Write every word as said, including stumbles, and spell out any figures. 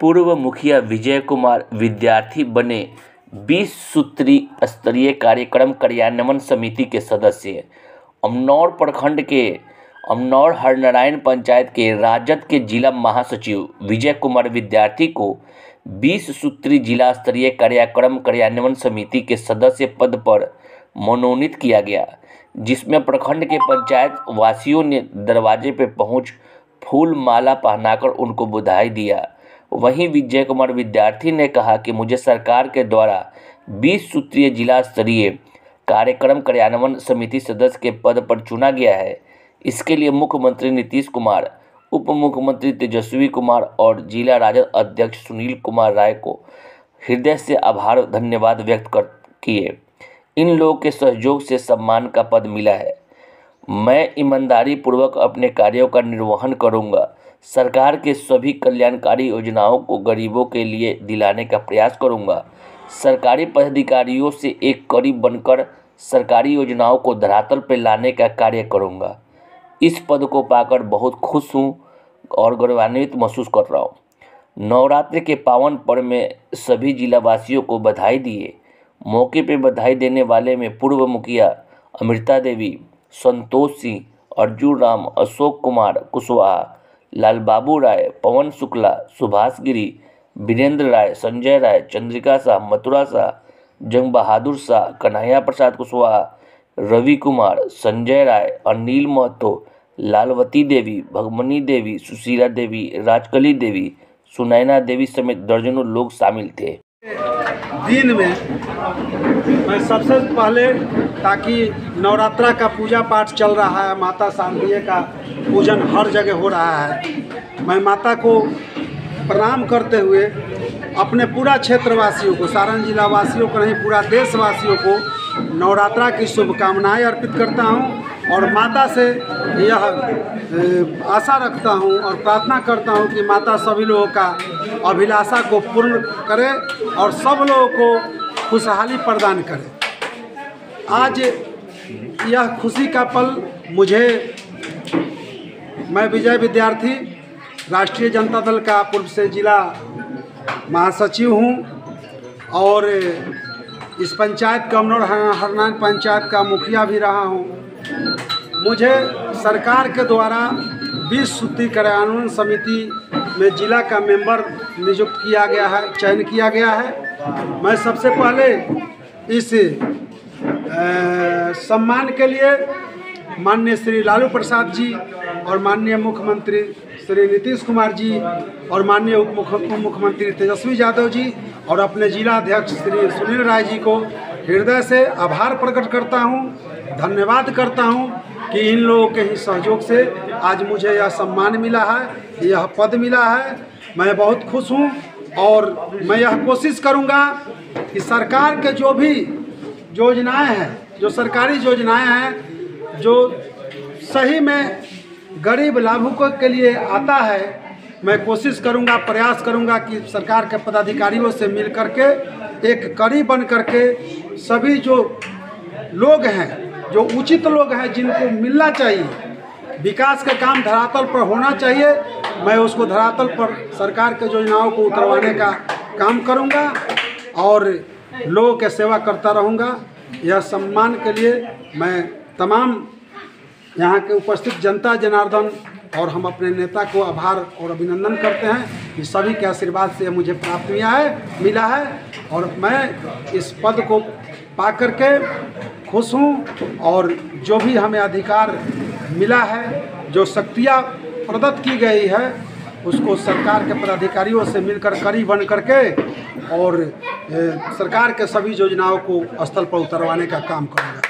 पूर्व मुखिया विजय कुमार विद्यार्थी बने बीस सूत्रीय स्तरीय कार्यक्रम क्रियान्वयन समिति के सदस्य। अमनौर प्रखंड के अमनौर हरनारायण पंचायत के राजद के जिला महासचिव विजय कुमार विद्यार्थी को बीस सूत्री जिला स्तरीय कार्यक्रम क्रियान्वयन समिति के सदस्य पद पर मनोनीत किया गया, जिसमें प्रखंड के पंचायत वासियों ने दरवाजे पर पहुंच फूल माला पहनाकर उनको बधाई दिया। वहीं विजय कुमार विद्यार्थी ने कहा कि मुझे सरकार के द्वारा बीस सूत्रीय जिला स्तरीय कार्यक्रम क्रियान्वयन समिति सदस्य के पद पर चुना गया है। इसके लिए मुख्यमंत्री नीतीश कुमार, उप मुख्यमंत्री तेजस्वी कुमार और जिला राजद अध्यक्ष सुनील कुमार राय को हृदय से आभार और धन्यवाद व्यक्त कर किए। इन लोगों के सहयोग से सम्मान का पद मिला है। मैं ईमानदारी पूर्वक अपने कार्यों का निर्वहन करूंगा। सरकार के सभी कल्याणकारी योजनाओं को गरीबों के लिए दिलाने का प्रयास करूंगा। सरकारी पदाधिकारियों से एक करीब बनकर सरकारी योजनाओं को धरातल पर लाने का कार्य करूँगा। इस पद को पाकर बहुत खुश हूँ और गौरवान्वित महसूस कर रहा हूँ। नवरात्रि के पावन पर्व में सभी जिलावासियों को बधाई दिए। मौके पर बधाई देने वाले में पूर्व मुखिया अमृता देवी, संतोष सिंह, अर्जुन राम, अशोक कुमार कुशवाहा, लालबाबू राय, पवन शुक्ला, सुभाष गिरी, बीरेंद्र राय, संजय राय, चंद्रिका साह, मथुरा साह, जंग बहादुर साह, कन्हैया प्रसाद कुशवाहा, रवि कुमार, संजय राय, अनिल महतो, लालती देवी, भगमानी देवी, सुशीला देवी, राजकली देवी, सुनैना देवी समेत दर्जनों लोग शामिल थे। दिन में मैं सबसे पहले, ताकि नवरात्रा का पूजा पाठ चल रहा है, माता शांति का पूजन हर जगह हो रहा है, मैं माता को प्रणाम करते हुए अपने पूरा क्षेत्रवासियों को, सारण जिलावासियों को नहीं पूरा देशवासियों को नवरात्रा की शुभकामनाएं अर्पित करता हूं और माता से यह आशा रखता हूं और प्रार्थना करता हूं कि माता सभी लोगों का अभिलाषा को पूर्ण करे और सब लोगों को खुशहाली प्रदान करे। आज यह खुशी का पल मुझे, मैं विजय विद्यार्थी राष्ट्रीय जनता दल का पूर्व से जिला महासचिव हूं और इस पंचायत का अमनौर हरनारायण पंचायत का मुखिया भी रहा हूं। मुझे सरकार के द्वारा बीस सूत्री क्रियान्वयन समिति में जिला का मेंबर नियुक्त किया गया है, चयन किया गया है। मैं सबसे पहले इस सम्मान के लिए माननीय श्री लालू प्रसाद जी और माननीय मुख्यमंत्री श्री नीतीश कुमार जी और माननीय उप मुख्यमंत्री तेजस्वी यादव जी और अपने जिला अध्यक्ष श्री सुनील राय जी को हृदय से आभार प्रकट करता हूं, धन्यवाद करता हूं कि इन लोगों के ही सहयोग से आज मुझे यह सम्मान मिला है, यह पद मिला है। मैं बहुत खुश हूं और मैं यह कोशिश करूंगा कि सरकार के जो भी योजनाएँ हैं, जो सरकारी योजनाएँ हैं, जो सही में गरीब लाभुकों के लिए आता है, मैं कोशिश करूंगा, प्रयास करूंगा कि सरकार के पदाधिकारियों से मिल करके एक करीब बन करके सभी जो लोग हैं, जो उचित लोग हैं, जिनको मिलना चाहिए, विकास का काम धरातल पर होना चाहिए, मैं उसको धरातल पर सरकार के योजनाओं को उतरवाने का काम करूंगा और लोगों की सेवा करता रहूंगा। यह सम्मान के लिए मैं तमाम यहाँ के उपस्थित जनता जनार्दन और हम अपने नेता को आभार और अभिनंदन करते हैं कि सभी के आशीर्वाद से मुझे प्राप्त हुआ है, मिला है और मैं इस पद को पा करके खुश हूँ और जो भी हमें अधिकार मिला है, जो शक्तियाँ प्रदत्त की गई है, उसको सरकार के पदाधिकारियों से मिलकर करीब बन करके और सरकार के सभी योजनाओं को स्थल पर उतरवाने का काम करूँगा।